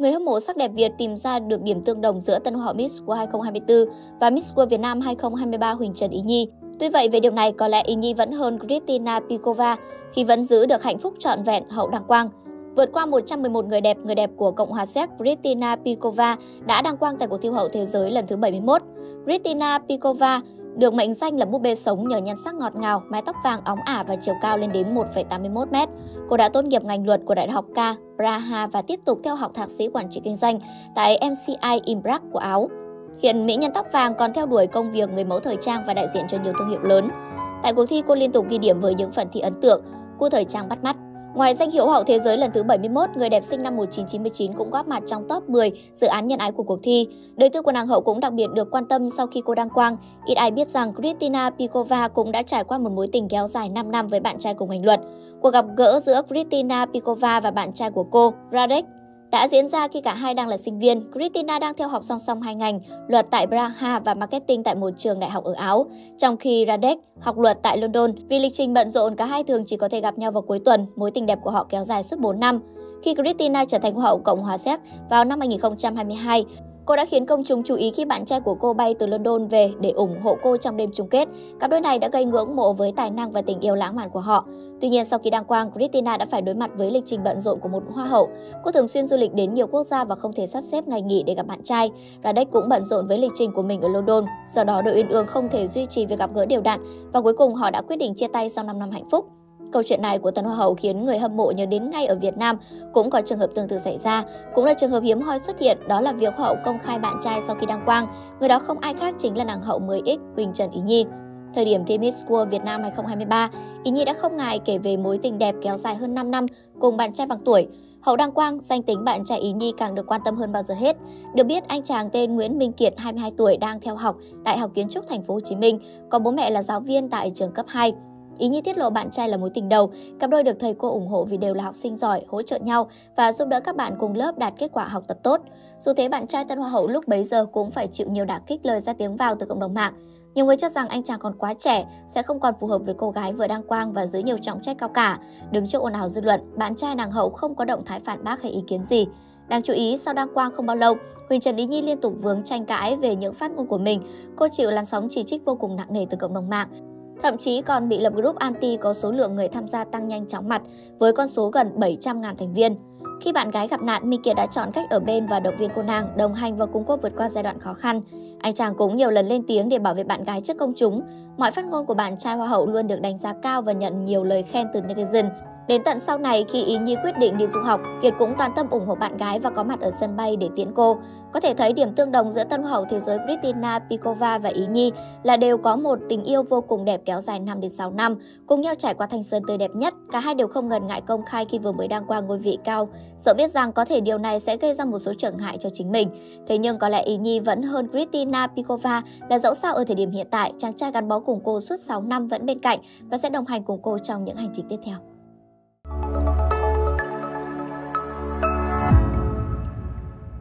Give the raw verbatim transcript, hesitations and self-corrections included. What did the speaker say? người hâm mộ sắc đẹp Việt tìm ra được điểm tương đồng giữa tân hoa hậu Miss World hai không hai tư và Miss World Việt Nam hai không hai ba Huỳnh Trần Ý Nhi. Tuy vậy, về điều này có lẽ Ý Nhi vẫn hơn Krystyna Pyszková khi vẫn giữ được hạnh phúc trọn vẹn hậu đăng quang. Vượt qua một trăm mười một người đẹp, người đẹp của Cộng hòa Séc Krystyna Pyszková đã đăng quang tại cuộc thi Hoa hậu Thế giới lần thứ bảy mươi mốt. Krystyna Pyszková được mệnh danh là búp bê sống nhờ nhan sắc ngọt ngào, mái tóc vàng óng ả và chiều cao lên đến một phẩy tám mươi mốt mét. Cô đã tốt nghiệp ngành luật của Đại học K, Praha và tiếp tục theo học thạc sĩ quản trị kinh doanh tại em xê i Innsbruck của Áo. Hiện mỹ nhân tóc vàng còn theo đuổi công việc người mẫu thời trang và đại diện cho nhiều thương hiệu lớn. Tại cuộc thi, cô liên tục ghi điểm với những phần thi ấn tượng, cô thời trang bắt mắt. Ngoài danh hiệu Hoa hậu Thế giới lần thứ bảy mươi mốt, người đẹp sinh năm một nghìn chín trăm chín mươi chín cũng góp mặt trong top mười dự án nhân ái của cuộc thi. Đời tư của nàng hậu cũng đặc biệt được quan tâm sau khi cô đăng quang. Ít ai biết rằng Krystyna Pyszková cũng đã trải qua một mối tình kéo dài năm năm với bạn trai cùng ngành luật. Cuộc gặp gỡ giữa Krystyna Pyszková và bạn trai của cô, Radek, đã diễn ra khi cả hai đang là sinh viên. Krystyna đang theo học song song hai ngành, luật tại Praha và marketing tại một trường đại học ở Áo, trong khi Radek học luật tại London. Vì lịch trình bận rộn, cả hai thường chỉ có thể gặp nhau vào cuối tuần. Mối tình đẹp của họ kéo dài suốt bốn năm. Khi Krystyna trở thành Hoa hậu Cộng hòa Séc vào năm hai nghìn không trăm hai mươi hai, cô đã khiến công chúng chú ý khi bạn trai của cô bay từ London về để ủng hộ cô trong đêm chung kết. Cặp đôi này đã gây ngưỡng mộ với tài năng và tình yêu lãng mạn của họ. Tuy nhiên, sau khi đăng quang, Krystyna đã phải đối mặt với lịch trình bận rộn của một hoa hậu. Cô thường xuyên du lịch đến nhiều quốc gia và không thể sắp xếp ngày nghỉ để gặp bạn trai. Radek cũng bận rộn với lịch trình của mình ở London. Do đó, đội Uyên Ương không thể duy trì việc gặp gỡ đều đặn và cuối cùng họ đã quyết định chia tay sau năm năm hạnh phúc. Câu chuyện này của tân hoa hậu khiến người hâm mộ nhớ đến ngay ở Việt Nam cũng có trường hợp tương tự xảy ra, cũng là trường hợp hiếm hoi xuất hiện, đó là việc hoa hậu công khai bạn trai sau khi đăng quang. Người đó không ai khác chính là nàng hậu mười X Huỳnh Trần Ý Nhi. Thời điểm thi Miss World Việt Nam hai không hai ba, Ý Nhi đã không ngại kể về mối tình đẹp kéo dài hơn năm năm cùng bạn trai bằng tuổi. Hậu đăng quang, danh tính bạn trai Ý Nhi càng được quan tâm hơn bao giờ hết. Được biết, anh chàng tên Nguyễn Minh Kiệt, hai mươi hai tuổi, đang theo học Đại học Kiến trúc Thành phố Hồ Chí Minh, có bố mẹ là giáo viên tại trường cấp hai. Ý Nhi tiết lộ bạn trai là mối tình đầu, cặp đôi được thầy cô ủng hộ vì đều là học sinh giỏi, hỗ trợ nhau và giúp đỡ các bạn cùng lớp đạt kết quả học tập tốt. Dù thế, bạn trai tân hoa hậu lúc bấy giờ cũng phải chịu nhiều đả kích lời ra tiếng vào từ cộng đồng mạng. Nhiều người cho rằng anh chàng còn quá trẻ, sẽ không còn phù hợp với cô gái vừa đăng quang và giữ nhiều trọng trách cao cả. Đứng trước ồn ào dư luận, bạn trai nàng hậu không có động thái phản bác hay ý kiến gì. Đáng chú ý, sau đăng quang không bao lâu, Huỳnh Trần Ý Nhi liên tục vướng tranh cãi về những phát ngôn của mình. Cô chịu làn sóng chỉ trích vô cùng nặng nề từ cộng đồng mạng. Thậm chí còn bị lập group anti có số lượng người tham gia tăng nhanh chóng mặt, với con số gần bảy trăm nghìn thành viên. Khi bạn gái gặp nạn, Minh Kiệt đã chọn cách ở bên và động viên cô nàng, đồng hành và cùng cô vượt qua giai đoạn khó khăn. Anh chàng cũng nhiều lần lên tiếng để bảo vệ bạn gái trước công chúng. Mọi phát ngôn của bạn trai hoa hậu luôn được đánh giá cao và nhận nhiều lời khen từ netizen. Đến tận sau này, khi Ý Nhi quyết định đi du học, Kiệt cũng toàn tâm ủng hộ bạn gái và có mặt ở sân bay để tiễn cô. Có thể thấy điểm tương đồng giữa tân hoa hậu thế giới Krystyna Pyszková và Ý Nhi là đều có một tình yêu vô cùng đẹp kéo dài năm đến sáu năm, cùng nhau trải qua thanh xuân tươi đẹp nhất. Cả hai đều không ngần ngại công khai khi vừa mới đăng quang ngôi vị cao, dẫu biết rằng có thể điều này sẽ gây ra một số trở ngại cho chính mình. Thế nhưng có lẽ Ý Nhi vẫn hơn Krystyna Pyszková là dẫu sao ở thời điểm hiện tại, chàng trai gắn bó cùng cô suốt sáu năm vẫn bên cạnh và sẽ đồng hành cùng cô trong những hành trình tiếp theo.